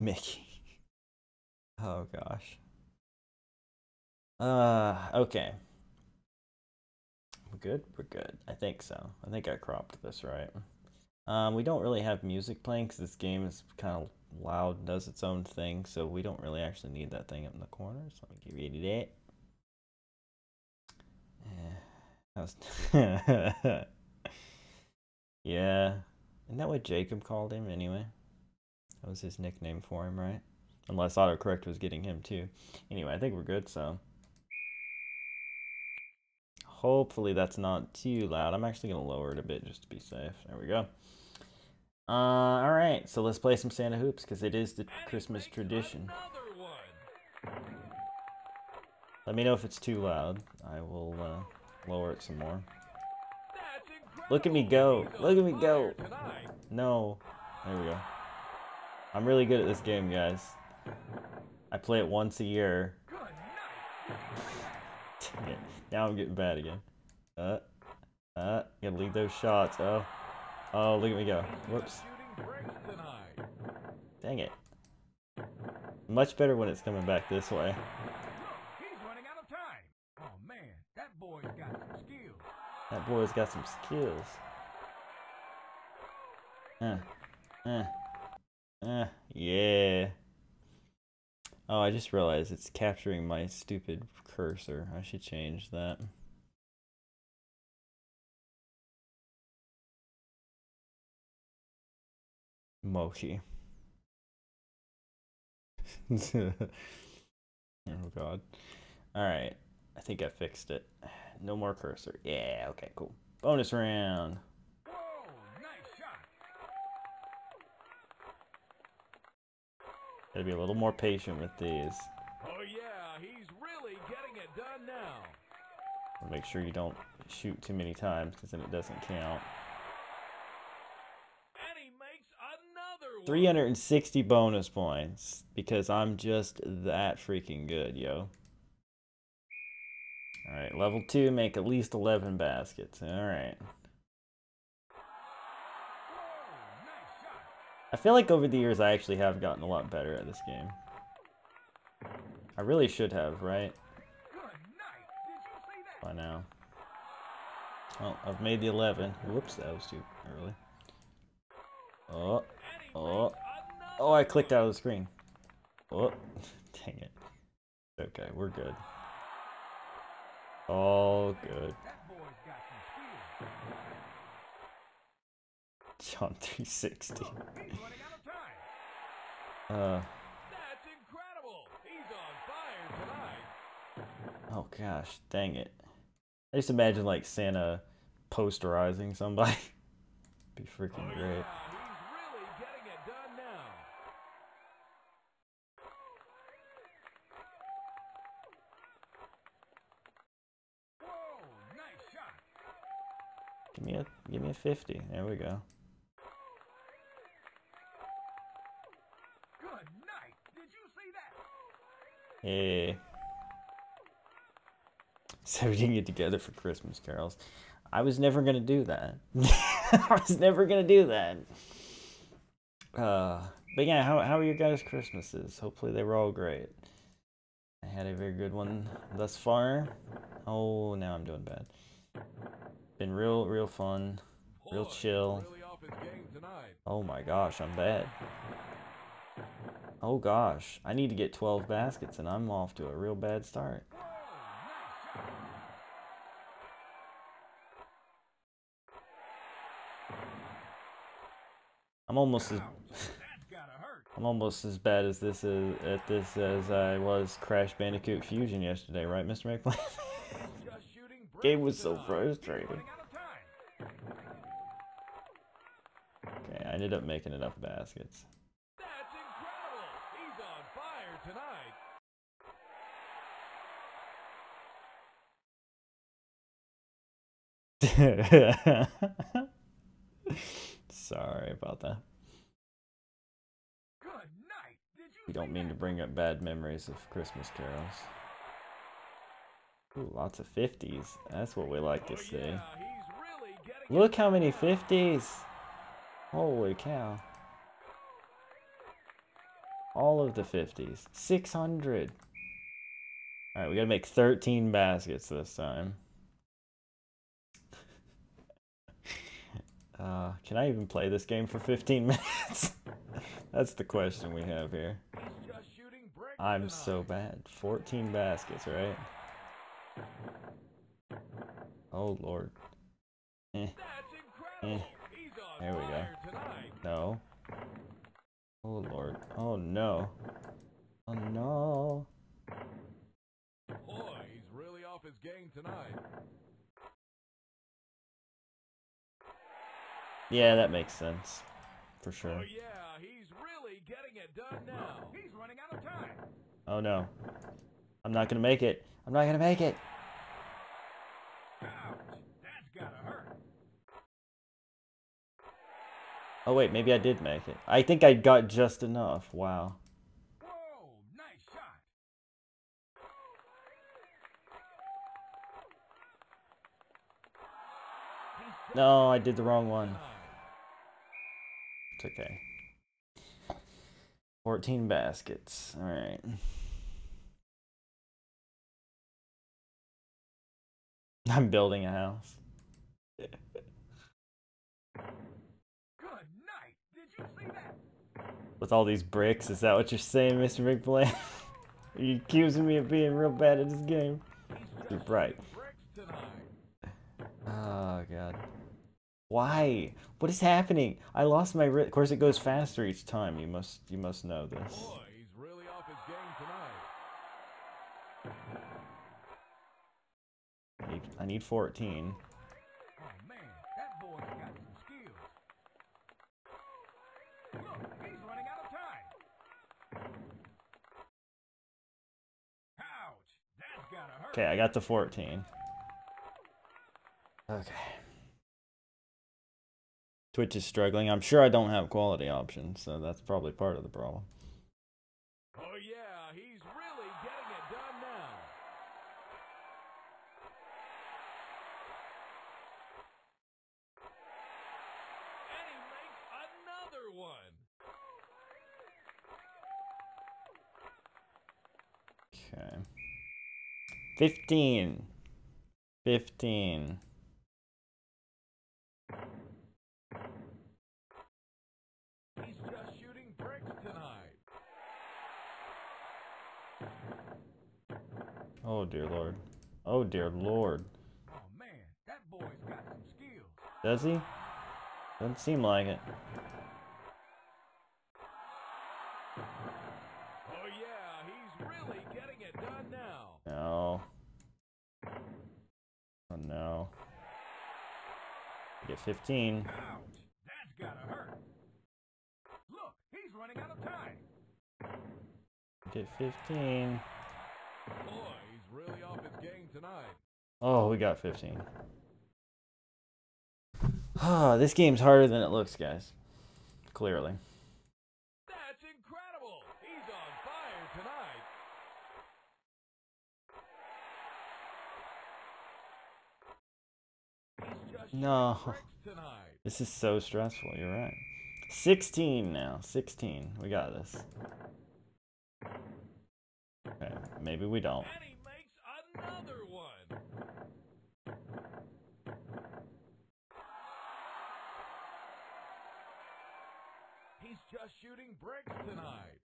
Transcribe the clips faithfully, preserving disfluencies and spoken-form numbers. Mickey. Oh gosh. Uh, okay. We're good? We're good. I think so. I think I cropped this right. Um, we don't really have music playing because this game is kind of loud and does its own thing, so we don't really actually need that thing up in the corner, so let me get rid of that. Yeah, that was yeah. Isn't that what Jacob called him anyway? That was his nickname for him, right? Unless autocorrect was getting him too. Anyway, I think we're good, so. Hopefully that's not too loud. I'm actually going to lower it a bit just to be safe. There we go. Uh, all right, so let's play some Santa Hoops because it is the and Christmas tradition. Let me know if it's too loud. I will uh, lower it some more. Look at me go. Look at me go. No. There we go. I'm really good at this game, guys. I play it once a year. Dang it. Now I'm getting bad again. Uh, uh, gotta leave those shots. Oh, oh, look at me go. Whoops. Dang it. Much better when it's coming back this way. He's running out of time. Oh man, that boy's got some skills. That boy's got some skills. Uh, uh, uh, yeah. Oh, I just realized it's capturing my stupid cursor. I should change that. Mochi. Oh, God. Alright. I think I fixed it. No more cursor. Yeah, okay, cool. Bonus round. Oh, nice shot. Gotta be a little more patient with these. Oh, yeah, he's really getting it done now. Make sure you don't shoot too many times because then it doesn't count. And he makes another one. three hundred sixty bonus points because I'm just that freaking good, yo. Alright, level two, make at least eleven baskets. Alright. I feel like over the years I actually have gotten a lot better at this game. I really should have, right? By now. Oh, I've made the eleven. Whoops, that was too early. Oh, oh. Oh, I clicked out of the screen. Oh, dang it. Okay, we're good. All good. John three sixty. Uh. That's incredible. He's on fire tonight. Oh gosh, dang it! I just imagine like Santa posterizing somebody. Be freaking great. Give me a, give me a fifty. There we go. Good night. Did you see that? Hey. So we can get together for Christmas carols. I was never gonna do that. I was never gonna do that. Uh, but yeah, how how are your guys' Christmases? Hopefully they were all great. I had a very good one thus far. Oh, now I'm doing bad. Been real, real fun, real chill. Oh my gosh, I'm bad. Oh gosh, I need to get twelve baskets and I'm off to a real bad start. I'm almost as I'm almost as bad as this is at this as I was Crash Bandicoot Fusion yesterday, right, Mister McPlain? Game was so frustrating. Okay, I ended up making enough baskets. That's incredible. He's on fire tonight. Sorry about that. Good night. Did you we don't mean that? To bring up bad memories of Christmas carols. Ooh, lots of fifties. That's what we like to see. Oh, yeah. Really look how many fifties! Holy cow. All of the fifties. six hundred. All right, we gotta make thirteen baskets this time. Uh, can I even play this game for fifteen minutes? That's the question we have here. I'm so bad. fourteen baskets, right? Oh, Lord. Eh. Eh. There we go. No. Oh, Lord. Oh, no. Oh, no. Boy, he's really off his game tonight. Yeah, that makes sense. For sure. Oh, yeah, he's really getting it done now. He's running out of time. Oh, no. I'm not gonna make it. I'm not gonna make it. Ouch. That's gotta hurt. Oh, wait, maybe I did make it. I think I got just enough. Wow. Whoa, nice shot. No, I did the wrong one. It's okay. fourteen baskets. All right. I'm building a house. Good night. Did you see that? With all these bricks, is that what you're saying, Mister McBlade? Are you accusing me of being real bad at this game? You're right. Oh god. Why? What is happening? I lost my rhythm. Of course, it goes faster each time. You must, you must know this. Boy, he's really off his game tonight. I need, I need fourteen. Oh man, that boy got some skills. Look, he's running out of time. Ouch, that's gotta hurt. Okay, I got the fourteen. Okay. Twitch is struggling. I'm sure I don't have quality options, so that's probably part of the problem. Oh yeah, he's really getting it done now. And he makes another one. Okay. Fifteen. Fifteen. Oh dear Lord. Oh dear Lord. Oh man, that boy's got some skills. Does he? Doesn't seem like it. Oh yeah, he's really getting it done now. No. Oh no. Get fifteen. Ouch, that's gotta hurt. Look, he's running out of time. Get fifteen. Boy. Really off his game tonight. Oh, we got fifteen. Ah, this game's harder than it looks, guys. Clearly. That's incredible. He's on fire tonight. He's just no. Tonight. This is so stressful. You're right. sixteen now. sixteen. We got this. Okay, maybe we don't. Another one. He's just shooting bricks tonight.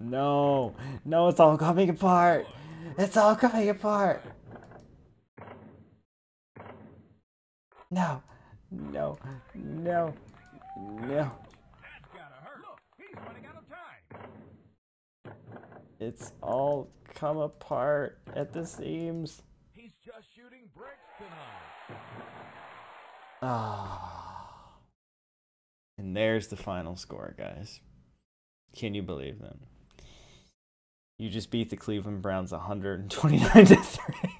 No, no, it's all coming apart. It's all coming apart. No, no, no, no. It's all come apart at the seams. He's just shooting bricks tonight. Ah. Oh. And there's the final score, guys. Can you believe that? You just beat the Cleveland Browns one twenty-nine to three.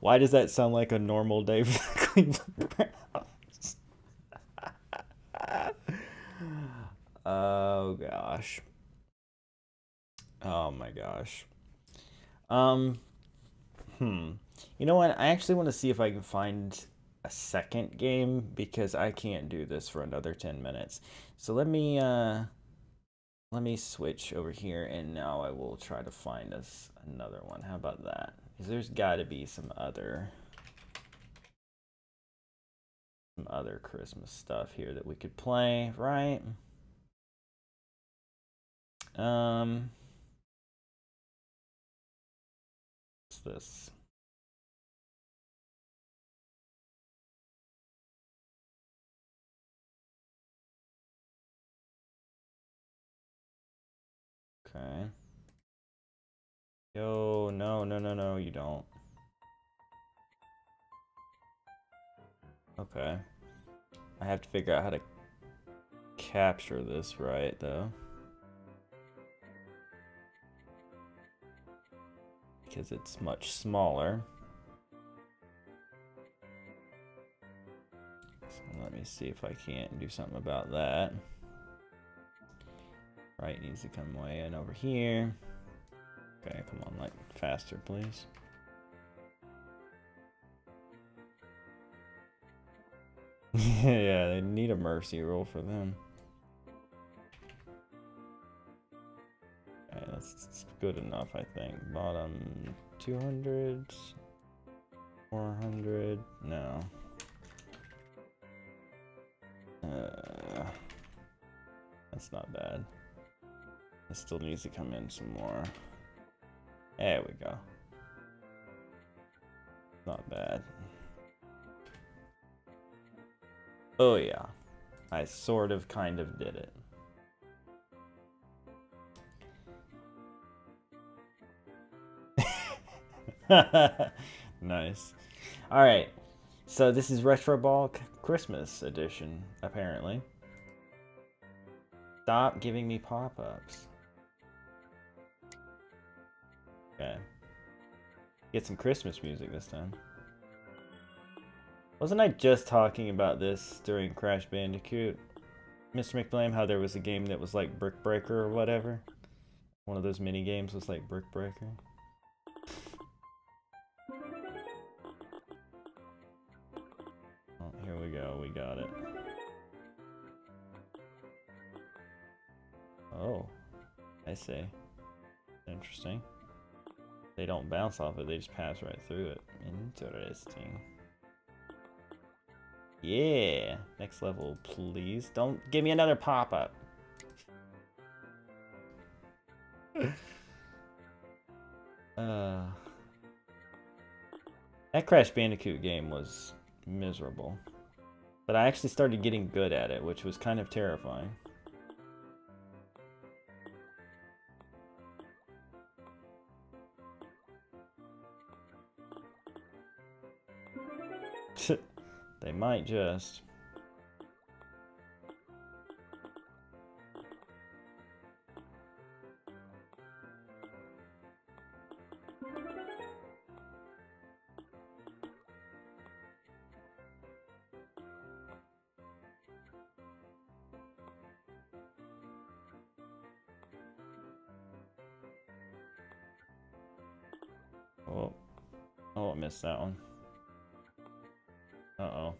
Why does that sound like a normal day for the Cleveland Browns? Oh gosh. Oh my gosh. Um, hmm. You know what? I actually want to see if I can find a second game because I can't do this for another ten minutes. So let me uh, let me switch over here, and now I will try to find us another one. How about that? Because there's got to be some other some other Christmas stuff here that we could play, right? Um, what's this? Okay. Yo, no, no, no, no, you don't. Okay. I have to figure out how to capture this right, though. Because it's much smaller. So let me see if I can't do something about that. Right needs to come way in over here. Okay, come on, like faster, please. Yeah, they need a mercy roll for them. Okay, that's, that's good enough, I think. Bottom two hundred, four hundred, no. Uh, that's not bad. It still needs to come in some more. There we go. Not bad. Oh yeah. I sort of kind of did it. Nice. All right. So this is Retro Ball Christmas Edition, apparently. Stop giving me pop-ups. Okay. Get some Christmas music this time. Wasn't I just talking about this during Crash Bandicoot? Mister McBlame, how there was a game that was like Brick Breaker or whatever? One of those mini games was like Brick Breaker. Oh, here we go, we got it. Oh, I see. Interesting. They don't bounce off it, they just pass right through it. Interesting. Yeah! Next level, please. Don't give me another pop-up. uh, that Crash Bandicoot game was miserable. But I actually started getting good at it, which was kind of terrifying. They might just. Oh, oh, I missed that one. Uh-oh.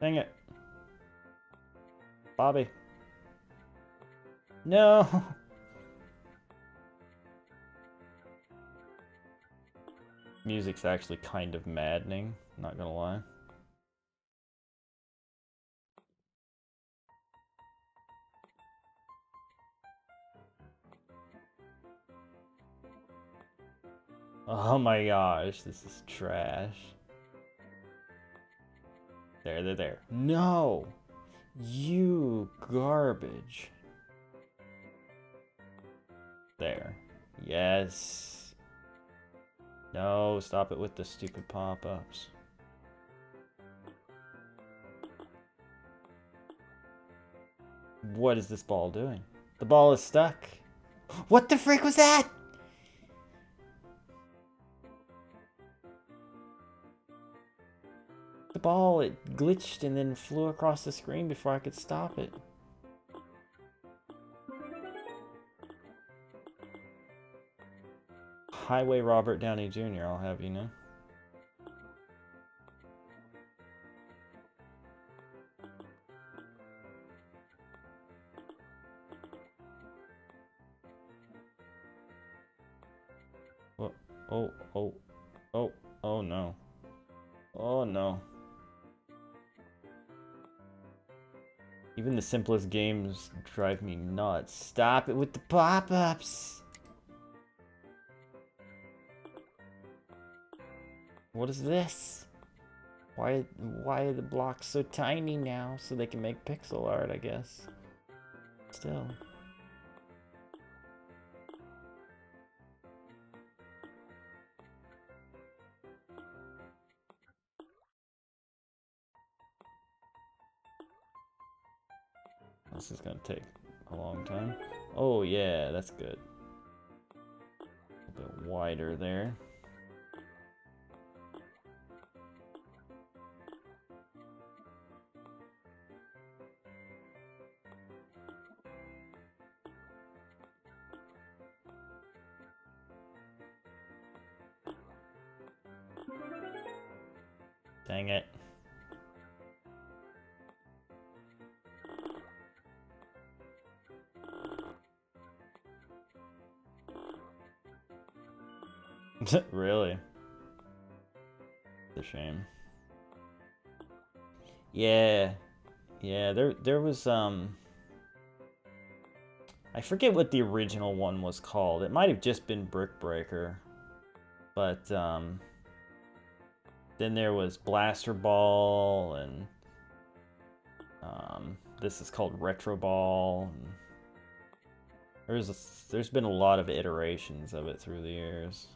Dang it. Bobby. No! Music's actually kind of maddening, not gonna lie. Oh my gosh, this is trash. There, there, there. No! You garbage. There. Yes. No, stop it with the stupid pop-ups. What is this ball doing? The ball is stuck. What the freak was that? Ball, it glitched and then flew across the screen before I could stop it. Highway Robert Downey Junior, I'll have you know. Oh, oh, oh, oh, oh no. Oh no. Even the simplest games drive me nuts. Stop it with the pop-ups! What is this? Why, why are the blocks so tiny now? So they can make pixel art, I guess. Still. This is gonna take a long time. Oh yeah, that's good. A bit wider there. Dang it. Really? It's a shame. Yeah. Yeah, there there was um I forget what the original one was called. It might have just been Brick Breaker. But um then there was Blaster Ball and um this is called Retro Ball. There's a, there's been a lot of iterations of it through the years.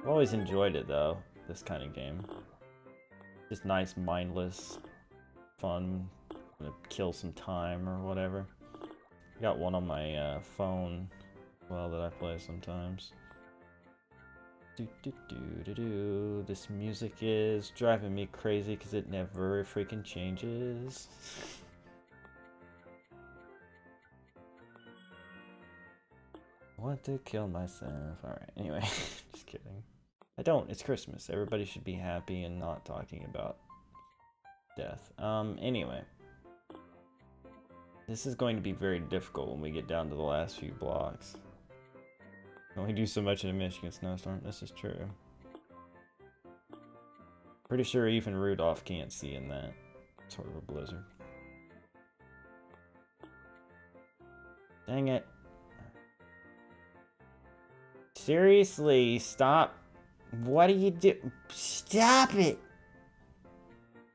I've always enjoyed it though, this kind of game. Just nice, mindless, fun, gonna kill some time or whatever. I got one on my uh, phone as well that I play sometimes. Do, do, do, do, do. This music is driving me crazy because it never freaking changes. Want to kill myself. Alright, anyway, just kidding. I don't, it's Christmas. Everybody should be happy and not talking about death. Um, anyway. This is going to be very difficult when we get down to the last few blocks. Can only do so much in a Michigan snowstorm. This is true. Pretty sure even Rudolph can't see in that sort of a blizzard. Dang it. Seriously, stop. What do you do? Stop it!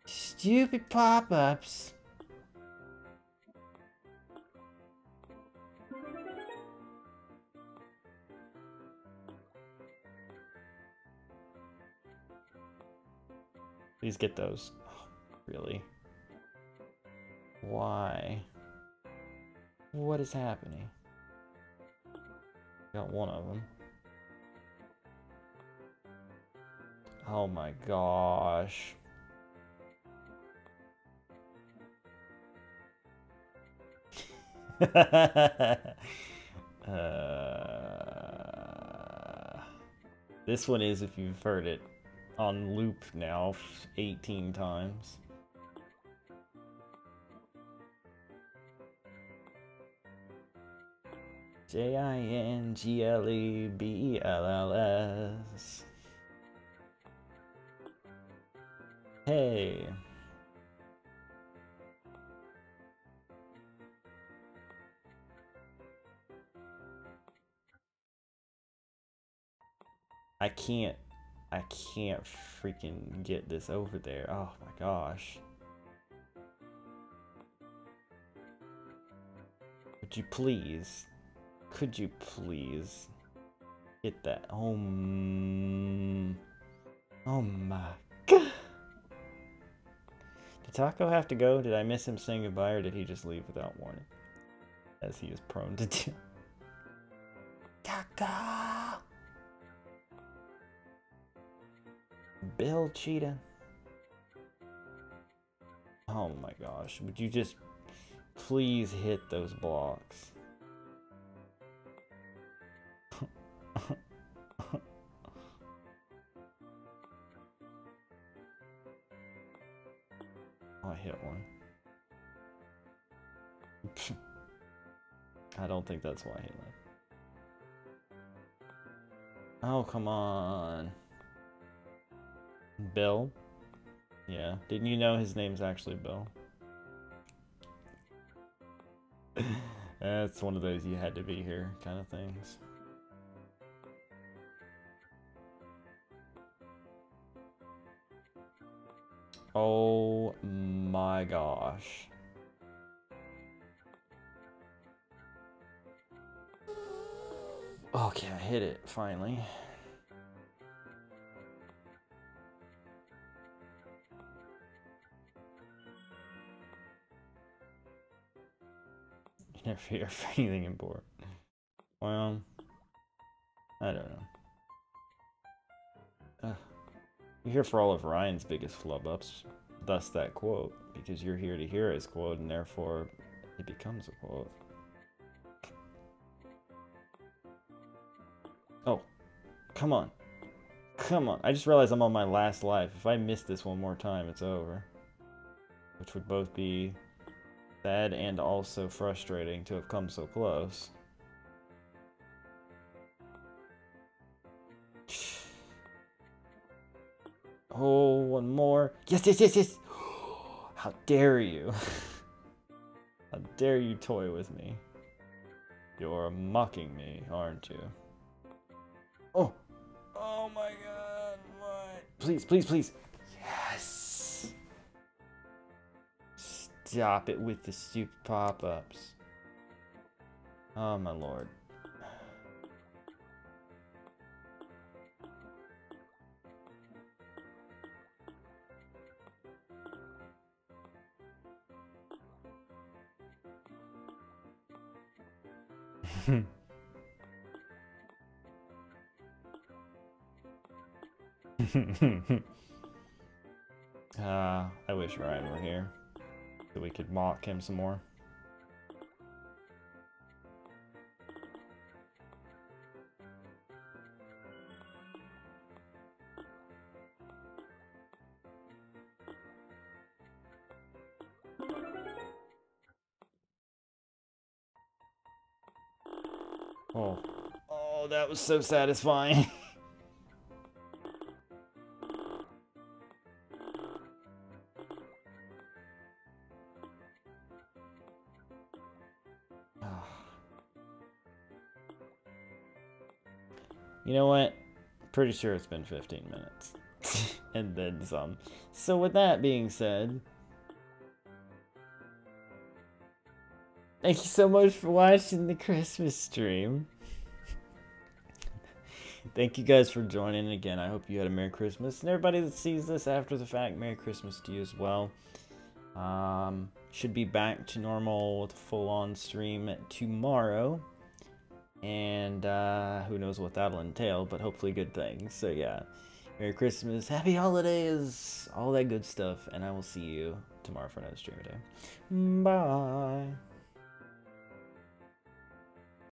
Stupid pop-ups. Please get those. Oh, really? Why? What is happening? Got one of them. Oh my gosh. uh, this one is, if you've heard it, on loop now eighteen times. J I N G L E B E L L S. Hey. I can't, I can't freaking get this over there. Oh my gosh. Would you please, could you please get that? Oh, mm, oh my God. Taco have to go? Did I miss him saying goodbye, or did he just leave without warning? As he is prone to do. Taco! Bill Cheetah. Oh my gosh, would you just please hit those blocks? I hit one. I don't think that's why I hit one. Oh, come on. Bill? Yeah, didn't you know his name's actually Bill? That's one of those you had to be here kind of things. Oh my gosh. Okay, I hit it finally. Never fear for anything important. Well, I don't know. Uh, you're here for all of Ryan's biggest flub-ups, thus that quote, because you're here to hear his quote, and therefore it becomes a quote. Oh, come on. Come on. I just realized I'm on my last life. If I miss this one more time, it's over. Which would both be... sad and also frustrating to have come so close. Oh, one more. Yes, yes, yes, yes! How dare you? How dare you toy with me? You're mocking me, aren't you? Oh! Oh my god, what? Please, please, please! Yes! Stop it with the stupid pop-ups. Oh my lord. Ah, uh, I wish Ryan were here. That we could mock him some more. Oh. Oh, that was so satisfying. You know what? Pretty sure it's been fifteen minutes. And then some. So with that being said... thank you so much for watching the Christmas stream. Thank you guys for joining again. I hope you had a Merry Christmas. And everybody that sees this after the fact, Merry Christmas to you as well. Um, should be back to normal with full-on stream tomorrow. And uh, who knows what that'll entail, but hopefully good things. So yeah, Merry Christmas, Happy Holidays, all that good stuff, and I will see you tomorrow for another Streamaday. Bye!